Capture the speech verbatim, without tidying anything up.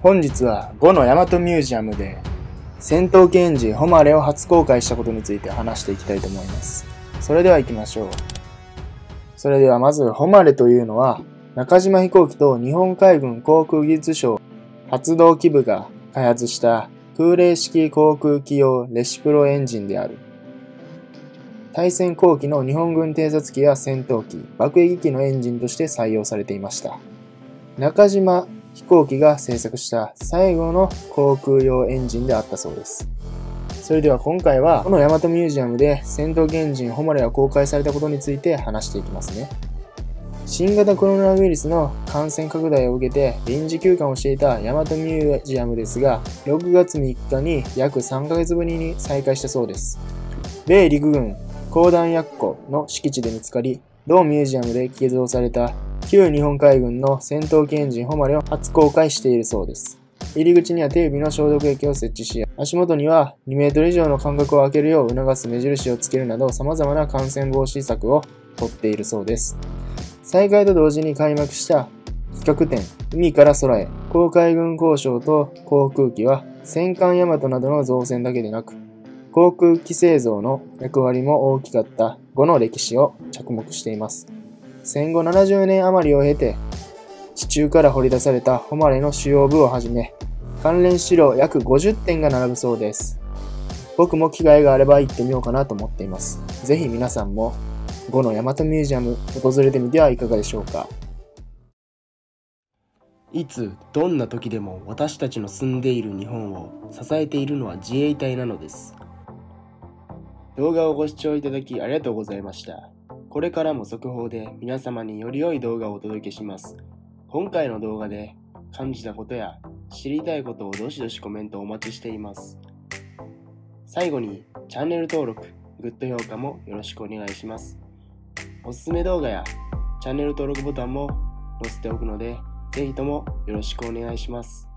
本日は呉の大和ミュージアムで戦闘機エンジンホマレを初公開したことについて話していきたいと思います。それでは行きましょう。それではまずホマレというのは中島飛行機と日本海軍航空技術省発動機部が開発した空冷式航空機用レシプロエンジンである。対戦後期の日本軍偵察機や戦闘機、爆撃機のエンジンとして採用されていました。中島飛行機が製作した最後の航空用エンジンであったそうです。それでは今回はこの大和ミュージアムで戦闘機エンジンホマレが公開されたことについて話していきますね。新型コロナウイルスの感染拡大を受けて臨時休館をしていた大和ミュージアムですが、ろくがつみっかに約さんかげつぶりに再開したそうです。米陸軍公団薬庫の敷地で見つかり、同ミュージアムで寄贈された旧日本海軍の戦闘機エンジンホマレを初公開しているそうです。入り口には手指の消毒液を設置し、足元にはにメートル以上の間隔を空けるよう促す目印をつけるなど様々な感染防止策をとっているそうです。再開と同時に開幕した企画展、海から空へ、航海軍交渉と航空機は戦艦大和などの造船だけでなく、航空機製造の役割も大きかった呉の歴史を着目しています。戦後ななじゅうねん余りを経て、地中から掘り出されたホマレの主要部をはじめ、関連資料約ごじゅってんが並ぶそうです。僕も機会があれば行ってみようかなと思っています。ぜひ皆さんも、呉の大和ミュージアム訪れてみてはいかがでしょうか。いつ、どんな時でも私たちの住んでいる日本を支えているのは自衛隊なのです。動画をご視聴いただきありがとうございました。これからも速報で皆様により良い動画をお届けします。今回の動画で感じたことや知りたいことをどしどしコメントお待ちしています。最後にチャンネル登録、グッド評価もよろしくお願いします。おすすめ動画やチャンネル登録ボタンも載せておくので、ぜひともよろしくお願いします。